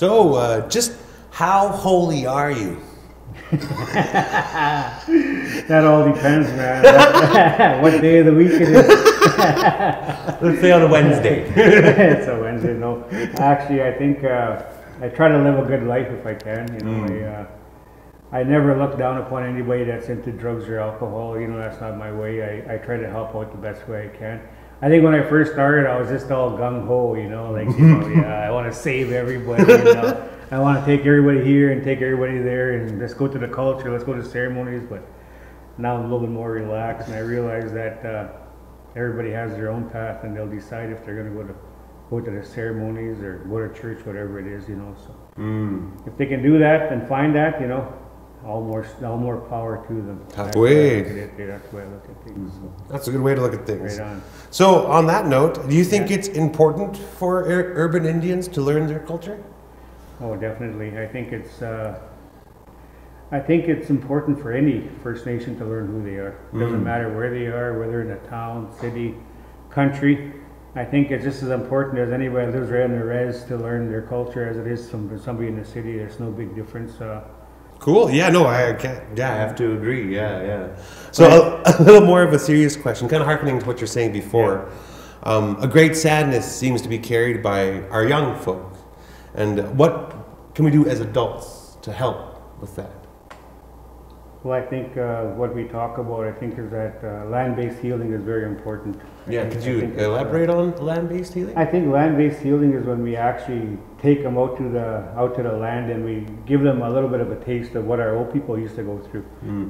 So, just how holy are you? That all depends, man. What day of the week it is. Let's say on a Wednesday. It's a Wednesday, no. Actually, I think I try to live a good life if I can. You know, I never look down upon anybody that's into drugs or alcohol. You know, that's not my way. I try to help out the best way I can. I think when I first started, I was just all gung-ho, you know, like, you know, yeah, I want to save everybody, you know. I want to take everybody here and take everybody there and let's go to the culture, let's go to ceremonies. But now I'm a little bit more relaxed, and I realize that everybody has their own path, and they'll decide if they're going to go to the ceremonies or go to church, whatever it is, you know. So if they can do that and find that, you know, all more power to them. That's the way I look at things. So. That's a good way to look at things. Right on. So on that note, do you think it's important for urban Indians to learn their culture? Oh, definitely. I think it's important for any First Nation to learn who they are. It doesn't matter where they are, whether in a town, city, country. I think it's just as important as anybody that lives right on the res to learn their culture as it is from somebody in the city. There's no big difference. Cool. Yeah, no, I can't. Yeah, I have to agree. Yeah, yeah. So a little more of a serious question, kind of hearkening to what you're saying before. Yeah. A great sadness seems to be carried by our young folk. And what can we do as adults to help with that? Well, I think what we talk about, I think, is that land-based healing is very important. Yeah, could you elaborate on land-based healing? I think land-based healing is when we actually take them out to the land and we give them a little bit of a taste of what our old people used to go through,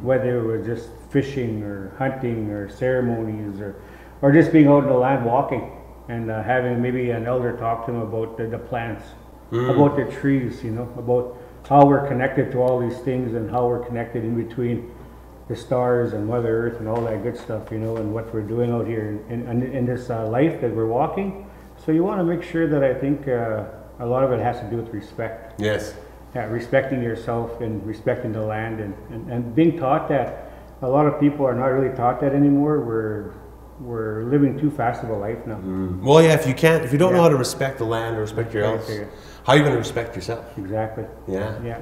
whether it was just fishing or hunting or ceremonies or just being out in the land walking and having maybe an elder talk to them about the plants, about the trees, you know, about how we're connected to all these things and how we're connected in between the stars and Mother Earth and all that good stuff, you know, and what we're doing out here in this life that we're walking. So you want to make sure that I think a lot of it has to do with respect. Yes. Yeah, respecting yourself and respecting the land and being taught that. A lot of people are not really taught that anymore. We're living too fast of a life now. Well, yeah, if you don't know how to respect the land or respect your else, how are you going to respect yourself? Exactly. Yeah. Yeah.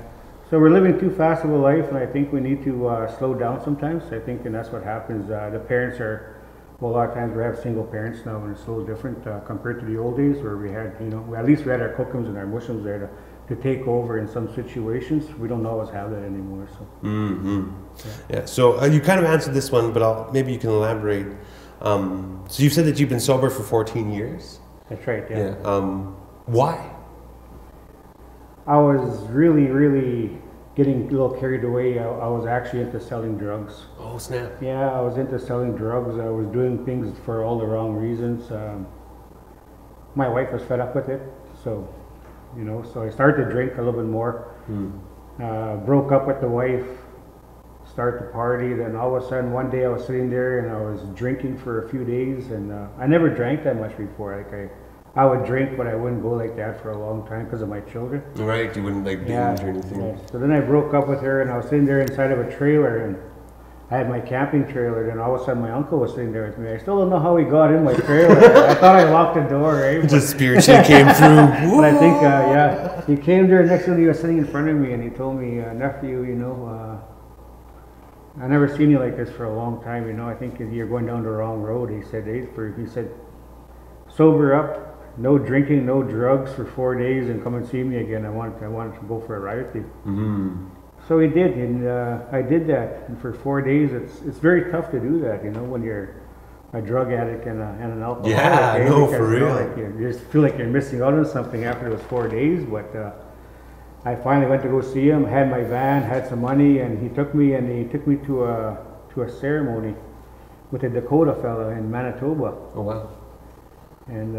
So we're living too fast of a life, and I think we need to slow down sometimes. I think, and that's what happens. The parents are, well, a lot of times we have single parents now, and it's a little different compared to the old days where we had, you know, at least we had our Kokums and our Muslims there to take over in some situations. We don't always have that anymore. So. Yeah. So you kind of answered this one, but maybe you can elaborate. So you've said that you've been sober for 14 years? That's right, yeah. Why? I was really, really getting a little carried away. I was actually into selling drugs. Oh, snap. Yeah, I was into selling drugs. I was doing things for all the wrong reasons. My wife was fed up with it. So, you know, so I started to drink a little bit more. Broke up with the wife. Start the party, then all of a sudden one day I was sitting there and I was drinking for a few days, and I never drank that much before. Like I would drink, but I wouldn't go like that for a long time because of my children. Right, you wouldn't like binge or anything. Yeah. So then I broke up with her, and I was sitting there inside of a trailer, and I had my camping trailer, and all of a sudden my uncle was sitting there with me. I still don't know how he got in my trailer. I thought I locked the door, right? But just spiritually came through. But I think, yeah, he came there next to me, he was sitting in front of me, and he told me, nephew, you know, I never seen you like this for a long time, you know, I think you're going down the wrong road. He said, sober up, no drinking, no drugs for 4 days, and come and see me again. I wanted to go for a ride with you. So he did, and I did that, and for 4 days, it's very tough to do that, you know, when you're a drug addict and an alcoholic. Yeah, okay? No, because for real. Like you just feel like you're missing out on something after those 4 days, but I finally went to go see him, had my van, had some money, and he took me to a ceremony with a Dakota fella in Manitoba. Oh wow. And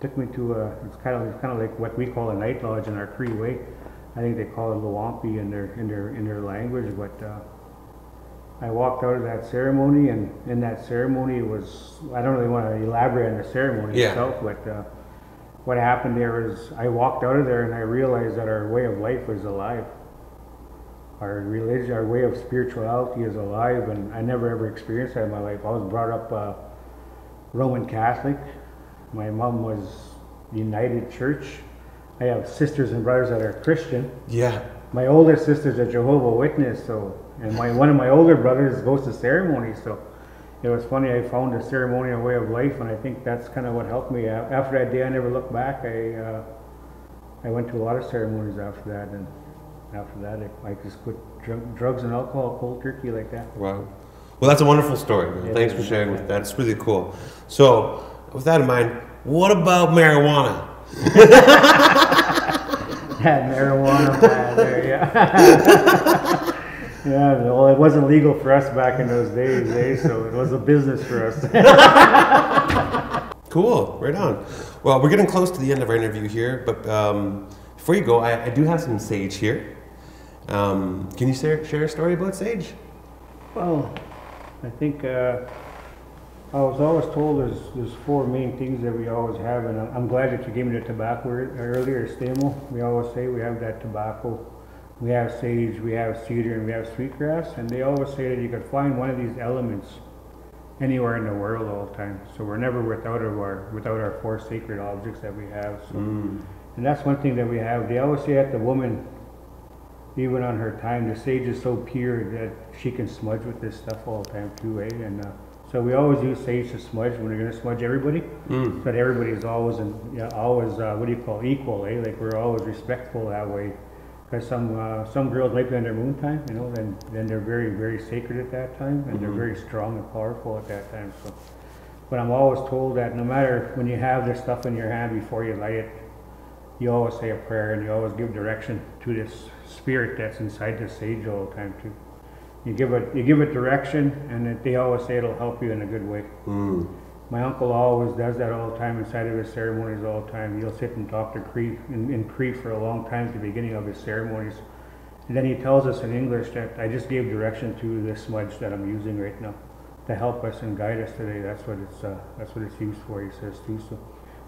took me to it's kind of like what we call a night lodge in our Cree way. I think they call it Luwapi in their language, but I walked out of that ceremony, and in that ceremony I don't really want to elaborate on the ceremony itself, but what happened there is I walked out of there and I realized that our way of life was alive. Our religion, our way of spirituality is alive, and I never ever experienced that in my life. I was brought up Roman Catholic. My mom was United Church. I have sisters and brothers that are Christian. Yeah. My older sister's a Jehovah Witness, so, and one of my older brothers goes to ceremony, so it was funny. I found a ceremonial way of life, and I think that's kind of what helped me. After that day, I never looked back. I went to a lot of ceremonies after that, and after that, I just quit drugs and alcohol, cold turkey like that. Wow. Well, that's a wonderful story, man. Yeah, thanks for sharing with that. It's really cool. So, with that in mind, what about marijuana? Had marijuana, man, there, yeah. Yeah, well, it wasn't legal for us back in those days, eh? So it was a business for us. Cool, right on. Well, we're getting close to the end of our interview here, but before you go, I do have some sage here. Can you share a story about sage? Well, I think I was always told there's four main things that we always have, and I'm glad that you gave me the tobacco earlier, Stamo. We always say we have that tobacco, we have sage, we have cedar, and we have sweetgrass, and they always say that you could find one of these elements anywhere in the world all the time. So we're never without our four sacred objects that we have. So, and that's one thing that we have. They always say that the woman, even on her time, the sage is so pure that she can smudge with this stuff all the time too, eh? And so we always use sage to smudge when we're going to smudge everybody, but everybody is always, equal, eh? Like we're always respectful that way, because some girls might be on their moon time, you know, then they're very, very sacred at that time, and they're very strong and powerful at that time. So, but I'm always told that no matter when you have this stuff in your hand before you light it, you always say a prayer and you always give direction to this spirit that's inside the sage all the time too. You give it direction, and they always say it'll help you in a good way. My uncle always does that all the time inside of his ceremonies all the time. He'll sit and talk to Cree in Cree for a long time at the beginning of his ceremonies. And then he tells us in English that I just gave direction to this smudge that I'm using right now to help us and guide us today. That's what it's used for, he says too. So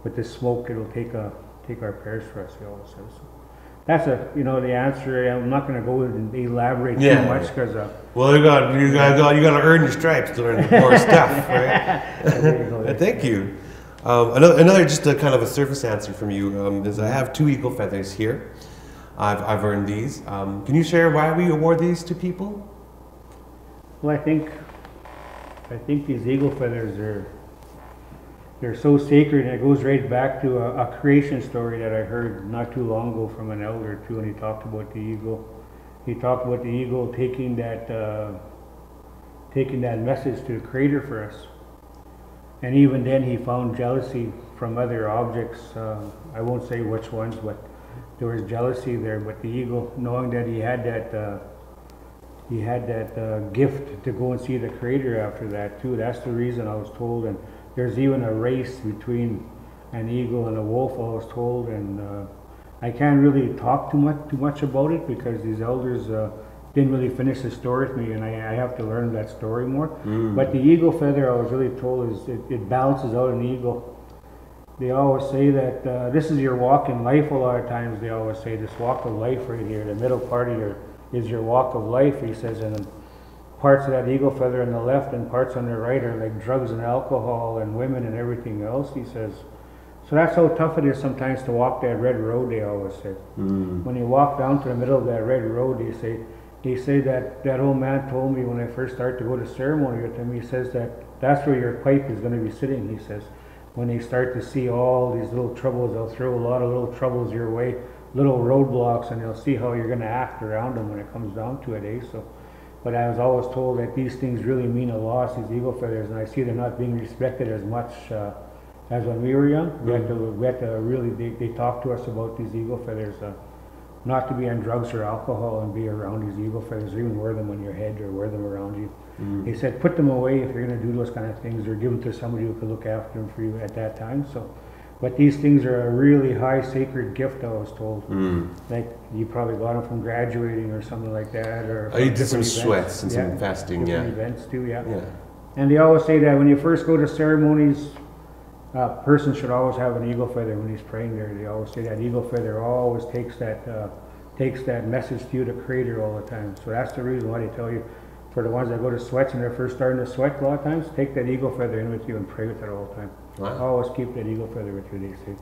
with this smoke, it'll take our prayers for us, he always says. So that's the answer. I'm not going to go and elaborate too much because well, you got to earn your stripes to learn more stuff, right? Thank you. Another just a kind of a surface answer from you is I have two eagle feathers here. I've earned these. Can you share why we award these to people? Well, I think these eagle feathers they're so sacred, and it goes right back to a creation story that I heard not too long ago from an elder too, and he talked about the eagle. He talked about the eagle taking that message to the Creator for us. And even then he found jealousy from other objects. I won't say which ones, but there was jealousy there. But the eagle, knowing that he had that gift to go and see the Creator after that too, that's the reason I was told. And there's even a race between an eagle and a wolf, I was told, and I can't really talk too much about it because these elders didn't really finish the story with me, and I have to learn that story more. But the eagle feather, I was really told, is it balances out an eagle. They always say that this is your walk in life a lot of times. They always say this walk of life right here, the middle part of your is your walk of life, he says, and parts of that eagle feather on the left and parts on the right are like drugs and alcohol and women and everything else, he says. So that's how tough it is sometimes to walk that red road, they always say. When you walk down to the middle of that red road, they say that old man told me when I first started to go to ceremony with him, he says that's where your pipe is going to be sitting, he says. When they start to see all these little troubles, they'll throw a lot of little troubles your way, little roadblocks, and they'll see how you're going to act around them when it comes down to it, eh? So, but I was always told that these things really mean a loss, these eagle feathers, and I see they're not being respected as much as when we were young. They talked to us about these eagle feathers, not to be on drugs or alcohol and be around these eagle feathers, or even wear them on your head or wear them around you. They said put them away if you're going to do those kind of things, or give them to somebody who could look after them for you at that time. So, but these things are a really high sacred gift, I was told. Like you probably got them from graduating or something like that, or I did some sweats and some fasting, events too, And they always say that when you first go to ceremonies, a person should always have an eagle feather when he's praying there. They always say that eagle feather always takes that message to you, the Creator, all the time. So that's the reason why they tell you, for the ones that go to sweats and they're first starting to sweat a lot of times, take that eagle feather in with you and pray with it all the time. Wow. Always keep that eagle feather with you, they say.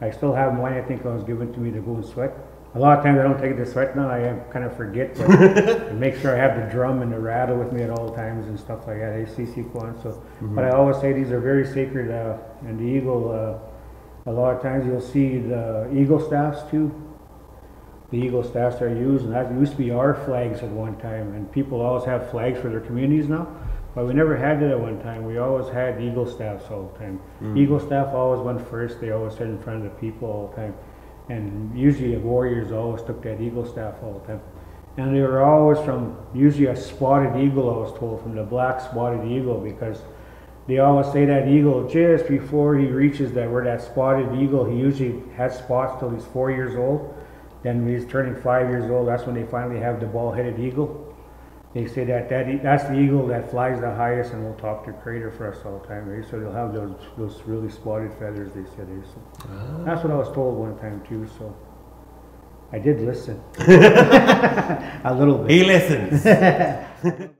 I still have mine. I think it was given to me to go and sweat. A lot of times I don't take the sweat now. I kind of forget. But I make sure I have the drum and the rattle with me at all times and stuff like that. So, but I always say these are very sacred. And the eagle, a lot of times you'll see the eagle staffs too. The eagle staffs are used, and that used to be our flags at one time. And people always have flags for their communities now. But we never had it at one time. We always had eagle staffs all the time. Eagle staff always went first. They always stood in front of the people all the time. And usually the warriors always took that eagle staff all the time. And they were always from, usually a spotted eagle, I was told, from the black spotted eagle, because they always say that eagle, just before he reaches that, where that spotted eagle, he usually has spots till he's 4 years old. Then when he's turning 5 years old, that's when they finally have the bald-headed eagle. They say that, that's the eagle that flies the highest and will talk to Creator for us all the time, right? So they'll have those really spotted feathers, they said. Right? So that's what I was told one time too, so I did listen. A little bit. He listens.